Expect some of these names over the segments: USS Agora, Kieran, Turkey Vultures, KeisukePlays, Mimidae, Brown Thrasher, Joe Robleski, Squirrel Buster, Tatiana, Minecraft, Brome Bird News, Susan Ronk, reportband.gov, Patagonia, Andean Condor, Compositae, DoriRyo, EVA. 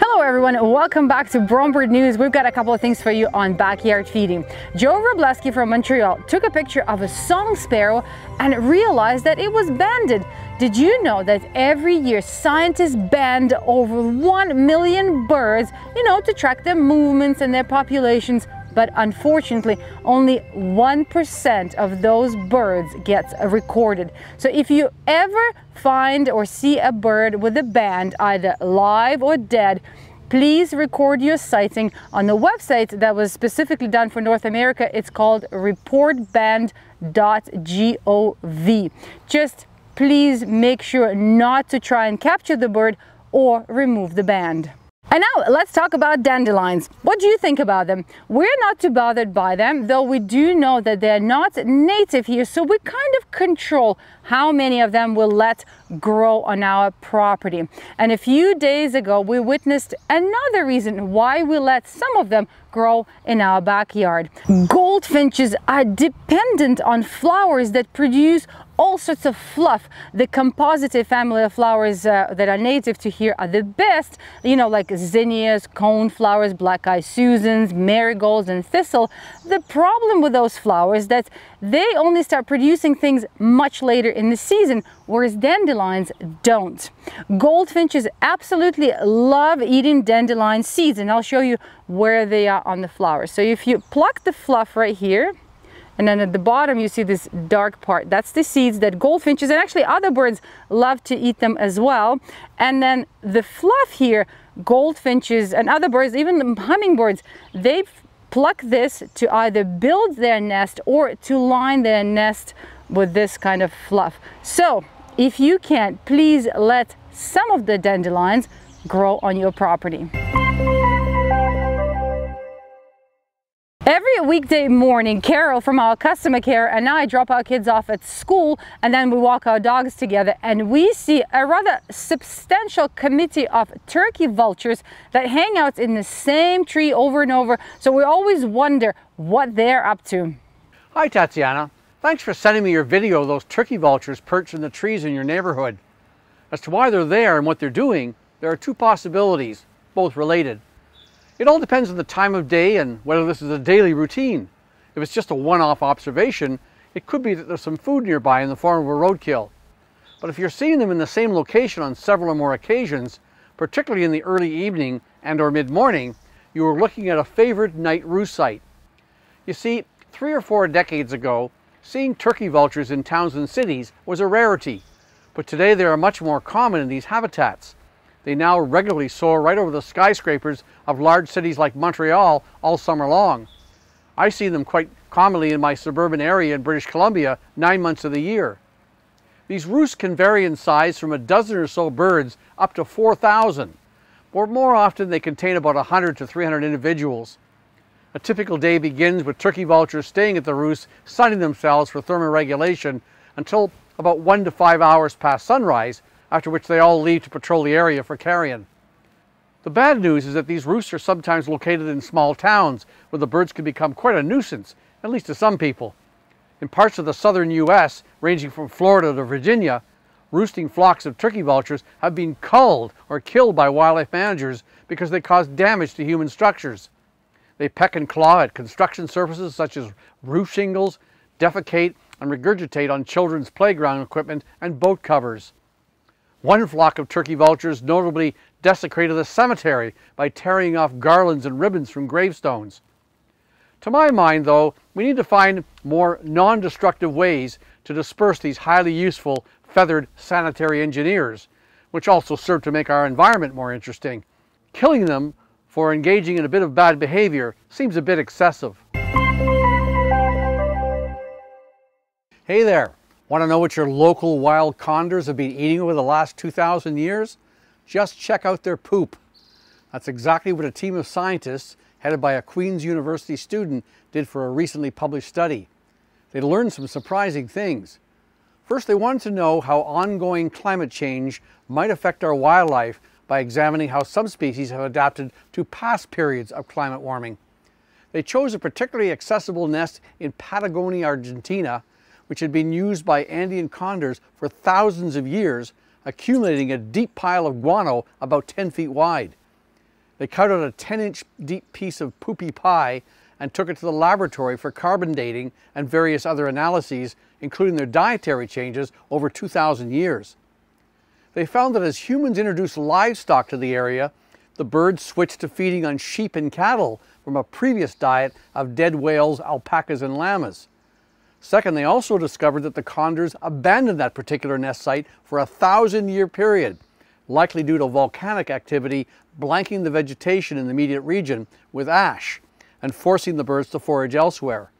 Hello everyone, welcome back to Brome Bird News. We've got a couple of things for you on backyard feeding. Joe Robleski from Montreal took a picture of a song sparrow and realized that it was banded. Did you know that every year scientists band over 1 million birds, to track their movements and their populations? But unfortunately, only 1% of those birds gets recorded. So if you ever find or see a bird with a band, either live or dead, please record your sighting on the website that was specifically done for North America. It's called reportband.gov. Just please make sure not to try and capture the bird or remove the band. And now let's talk about dandelions. What do you think about them? We're not too bothered by them, though we do know that they're not native here, so we kind of control how many of them we'll let grow on our property. And a few days ago, we witnessed another reason why we let some of them grow in our backyard. Goldfinches are dependent on flowers that produce all sorts of fluff. The compositae family of flowers that are native to here are the best, like zinnias, coneflowers, black-eyed Susans, marigolds, and thistle. The problem with those flowers is that they only start producing things much later in the season, whereas dandelions don't. Goldfinches absolutely love eating dandelion seeds, and I'll show you where they are on the flowers. So if you pluck the fluff right here, and then at the bottom you see this dark part, that's the seeds that goldfinches and actually other birds love to eat them as well. And then the fluff here, goldfinches and other birds, even hummingbirds, they pluck this to either build their nest or to line their nest with this kind of fluff. So if you can, please let some of the dandelions grow on your property. Every weekday morning, Carol from our customer care and I drop our kids off at school, and then we walk our dogs together, and we see a rather substantial committee of turkey vultures that hang out in the same tree over and over, so we always wonder what they're up to. Hi Tatiana, thanks for sending me your video of those turkey vultures perched in the trees in your neighborhood. As to why they're there and what they're doing, there are two possibilities, both related. It all depends on the time of day and whether this is a daily routine. If it's just a one-off observation, it could be that there's some food nearby in the form of a roadkill. But if you're seeing them in the same location on several or more occasions, particularly in the early evening and or mid-morning, you are looking at a favored night roost site. You see, 3 or 4 decades ago, seeing turkey vultures in towns and cities was a rarity, but today they are much more common in these habitats. They now regularly soar right over the skyscrapers of large cities like Montreal all summer long. I see them quite commonly in my suburban area in British Columbia 9 months of the year. These roosts can vary in size from a dozen or so birds up to 4,000, or more often they contain about 100 to 300 individuals. A typical day begins with turkey vultures staying at the roost, sunning themselves for thermoregulation until about 1 to 5 hours past sunrise, after which they all leave to patrol the area for carrion. The bad news is that these roosts are sometimes located in small towns where the birds can become quite a nuisance, at least to some people. In parts of the southern U.S., ranging from Florida to Virginia, roosting flocks of turkey vultures have been culled or killed by wildlife managers because they cause damage to human structures. They peck and claw at construction surfaces such as roof shingles, defecate and regurgitate on children's playground equipment and boat covers. One flock of turkey vultures notably desecrated a cemetery by tearing off garlands and ribbons from gravestones. To my mind, though, we need to find more non-destructive ways to disperse these highly useful feathered sanitary engineers, which also serve to make our environment more interesting. Killing them for engaging in a bit of bad behavior seems a bit excessive. Hey there! Want to know what your local wild condors have been eating over the last 2,000 years? Just check out their poop. That's exactly what a team of scientists headed by a Queen's University student did for a recently published study. They learned some surprising things. First, they wanted to know how ongoing climate change might affect our wildlife by examining how some species have adapted to past periods of climate warming. They chose a particularly accessible nest in Patagonia, Argentina, which had been used by Andean condors for thousands of years, accumulating a deep pile of guano about 10 feet wide. They cut out a 10-inch deep piece of poopy pie and took it to the laboratory for carbon dating and various other analyses, including their dietary changes over 2,000 years. They found that as humans introduced livestock to the area, the birds switched to feeding on sheep and cattle from a previous diet of dead whales, alpacas, and llamas. Second, they also discovered that the condors abandoned that particular nest site for a 1,000-year period, likely due to volcanic activity blanking the vegetation in the immediate region with ash and forcing the birds to forage elsewhere.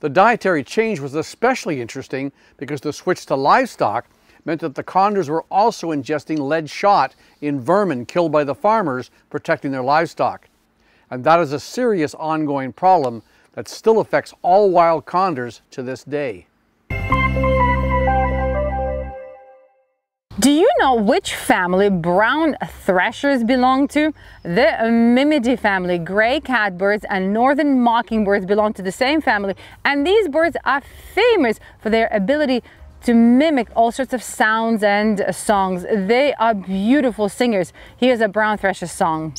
The dietary change was especially interesting because the switch to livestock meant that the condors were also ingesting lead shot in vermin killed by the farmers protecting their livestock. And that is a serious ongoing problem that still affects all wild condors to this day. Do you know which family brown thrashers belong to? The Mimidae family. Gray catbirds and northern mockingbirds belong to the same family, and these birds are famous for their ability to mimic all sorts of sounds and songs. They are beautiful singers. Here's a brown thrasher song.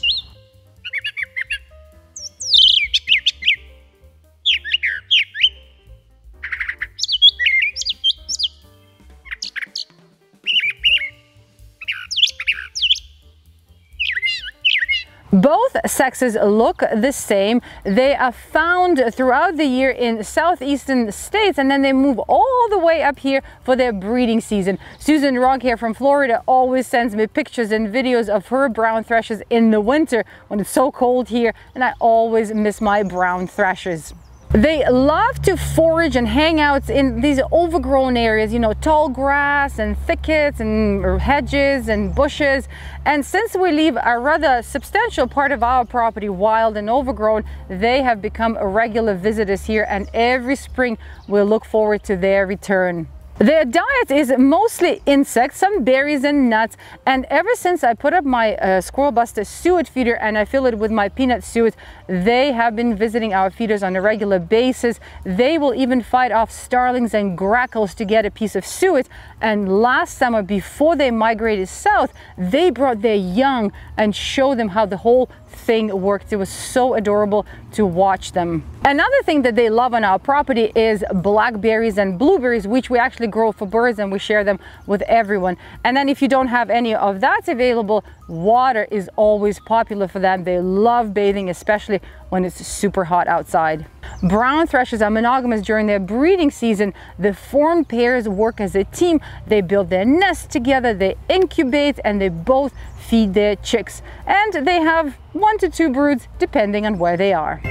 Both sexes look the same. They are found throughout the year in southeastern states, and then they move all the way up here for their breeding season. Susan Ronk here from Florida always sends me pictures and videos of her brown thrashers in the winter when it's so cold here, and I always miss my brown thrashers. They love to forage and hang out in these overgrown areas, you know, tall grass and thickets and hedges and bushes. And since we leave a rather substantial part of our property wild and overgrown, they have become regular visitors here, and every spring we look forward to their return. Their diet is mostly insects, some berries and nuts, and ever since I put up my Squirrel Buster suet feeder and I fill it with my peanut suet, they have been visiting our feeders on a regular basis. They will even fight off starlings and grackles to get a piece of suet, and last summer, before they migrated south, they brought their young and showed them how the whole thing worked. It was so adorable to watch them. Another thing that they love on our property is blackberries and blueberries, which we actually grow for birds and we share them with everyone. And then if you don't have any of that available, water is always popular for them. They love bathing, especially when it's super hot outside. Brown thrashers are monogamous during their breeding season. The formed pairs work as a team. They build their nests together, they incubate, and they both feed their chicks. And they have 1 to 2 broods depending on where they are.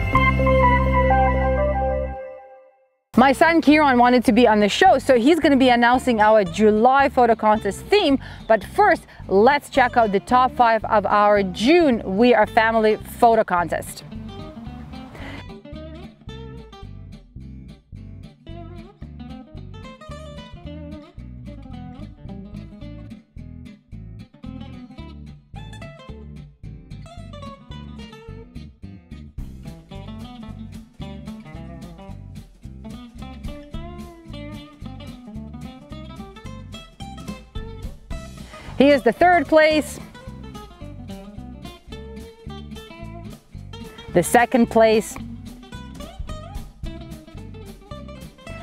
My son Kieran wanted to be on the show, so he's going to be announcing our July photo contest theme. But first, let's check out the top 5 of our June We Are Family photo contest. Here's the 3rd place, the 2nd place,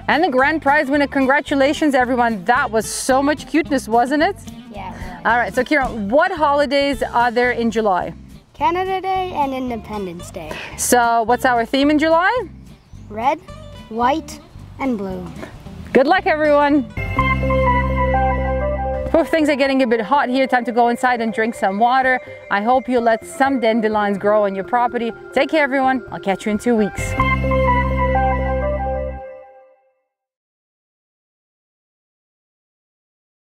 and the grand prize winner. Congratulations, everyone. That was so much cuteness, wasn't it? Yeah. It was. All right, so Kieran, what holidays are there in July? Canada Day and Independence Day. So what's our theme in July? Red, white, and blue. Good luck, everyone. Well, things are getting a bit hot here. Time to go inside and drink some water. I hope you let some dandelions grow on your property. Take care, everyone. I'll catch you in 2 weeks.